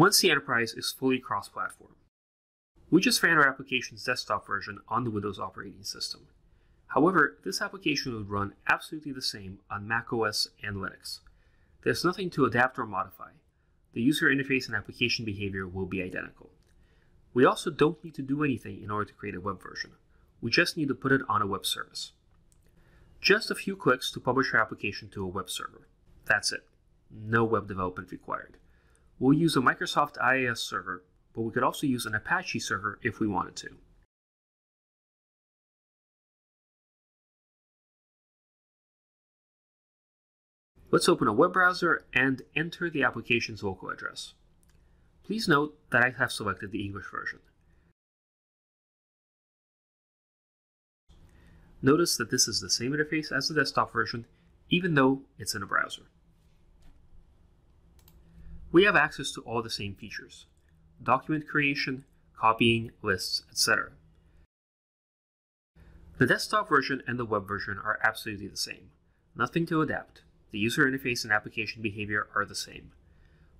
1C:Enterprise is fully cross-platform. We just ran our application's desktop version on the Windows operating system. However, this application would run absolutely the same on macOS and Linux. There's nothing to adapt or modify. The user interface and application behavior will be identical. We also don't need to do anything in order to create a web version. We just need to put it on a web service. Just a few clicks to publish our application to a web server. That's it. No web development required. We'll use a Microsoft IIS server, but we could also use an Apache server if we wanted to. Let's open a web browser and enter the application's local address. Please note that I have selected the English version. Notice that this is the same interface as the desktop version, even though it's in a browser. We have access to all the same features: document creation, copying, lists, etc. The desktop version and the web version are absolutely the same. Nothing to adapt. The user interface and application behavior are the same.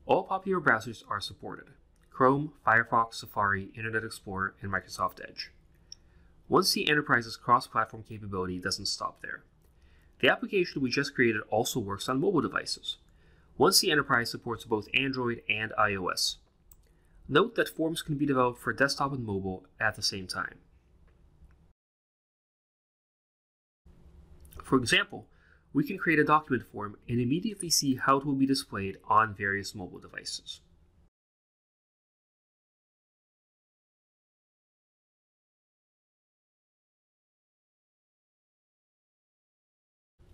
All popular browsers are supported: Chrome, Firefox, Safari, Internet Explorer, and Microsoft Edge. 1C:Enterprise's cross-platform capability doesn't stop there. The application we just created also works on mobile devices. 1C:Enterprise supports both Android and iOS. Note that forms can be developed for desktop and mobile at the same time. For example, we can create a document form and immediately see how it will be displayed on various mobile devices.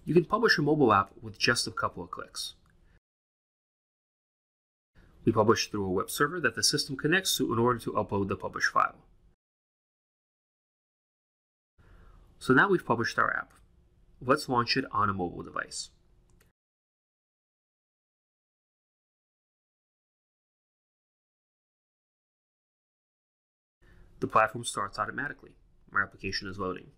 You can publish a mobile app with just a couple of clicks. We publish through a web server that the system connects to in order to upload the published file. So now we've published our app. Let's launch it on a mobile device. The platform starts automatically. Our application is loading.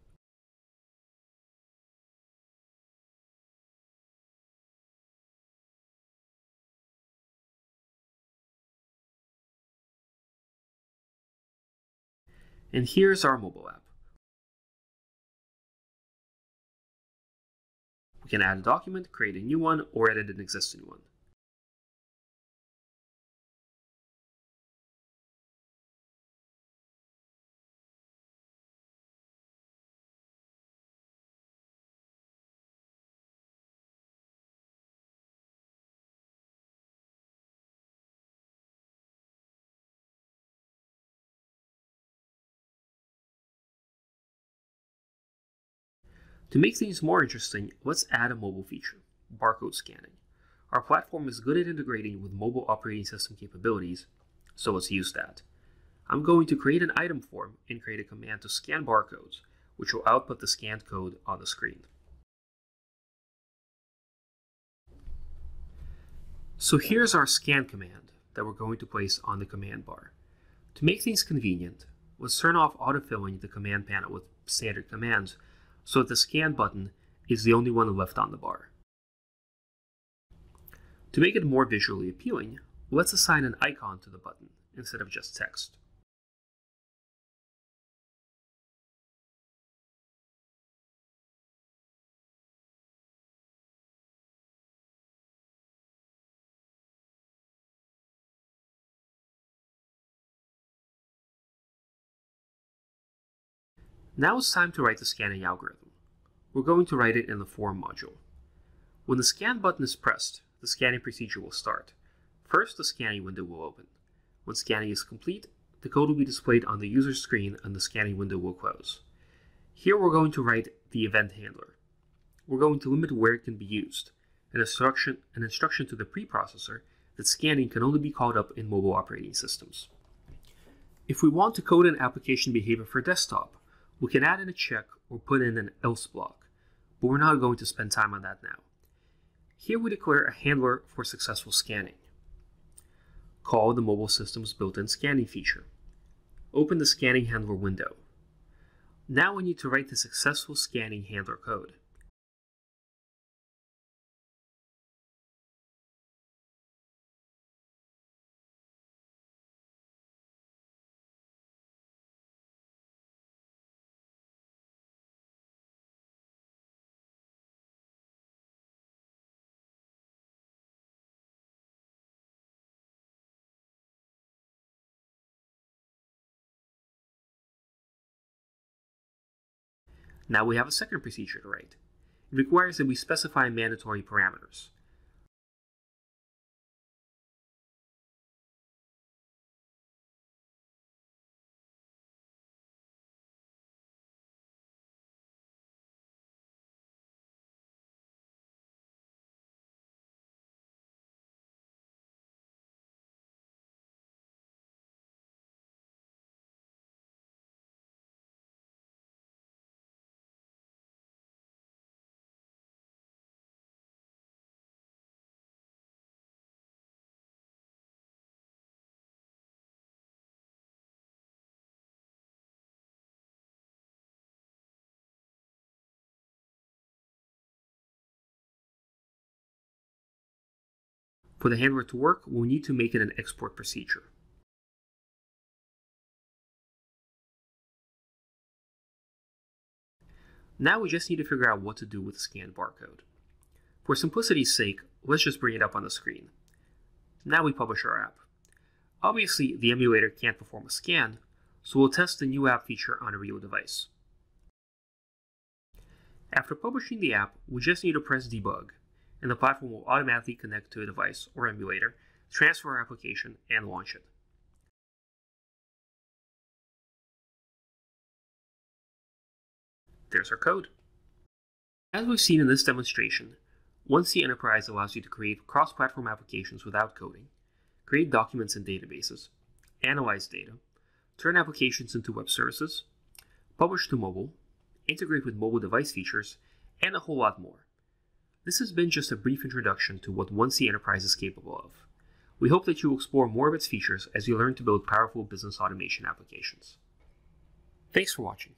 And here's our mobile app. We can add a document, create a new one, or edit an existing one. To make things more interesting, let's add a mobile feature: barcode scanning. Our platform is good at integrating with mobile operating system capabilities, so let's use that. I'm going to create an item form and create a command to scan barcodes, which will output the scanned code on the screen. So here's our scan command that we're going to place on the command bar. To make things convenient, let's turn off autofilling the command panel with standard commands, so the scan button is the only one left on the bar. To make it more visually appealing, let's assign an icon to the button instead of just text. Now it's time to write the scanning algorithm. We're going to write it in the form module. When the scan button is pressed, the scanning procedure will start. First, the scanning window will open. When scanning is complete, the code will be displayed on the user screen and the scanning window will close. Here we're going to write the event handler. We're going to limit where it can be used, an instruction to the preprocessor that scanning can only be called up in mobile operating systems. If we want to code an application behavior for desktop, we can add in a check or put in an else block, but we're not going to spend time on that now. Here we declare a handler for successful scanning. Call the mobile system's built-in scanning feature. Open the scanning handler window. Now we need to write the successful scanning handler code. Now we have a second procedure to write. It requires that we specify mandatory parameters. For the handler to work, we'll need to make it an export procedure. Now we just need to figure out what to do with the scanned barcode. For simplicity's sake, let's just bring it up on the screen. Now we publish our app. Obviously, the emulator can't perform a scan, so we'll test the new app feature on a real device. After publishing the app, we just need to press debug, and the platform will automatically connect to a device or emulator, transfer our application, and launch it. There's our code. As we've seen in this demonstration, 1C:Enterprise allows you to create cross-platform applications without coding, create documents and databases, analyze data, turn applications into web services, publish to mobile, integrate with mobile device features, and a whole lot more. This has been just a brief introduction to what 1C:Enterprise is capable of. We hope that you will explore more of its features as you learn to build powerful business automation applications. Thanks for watching.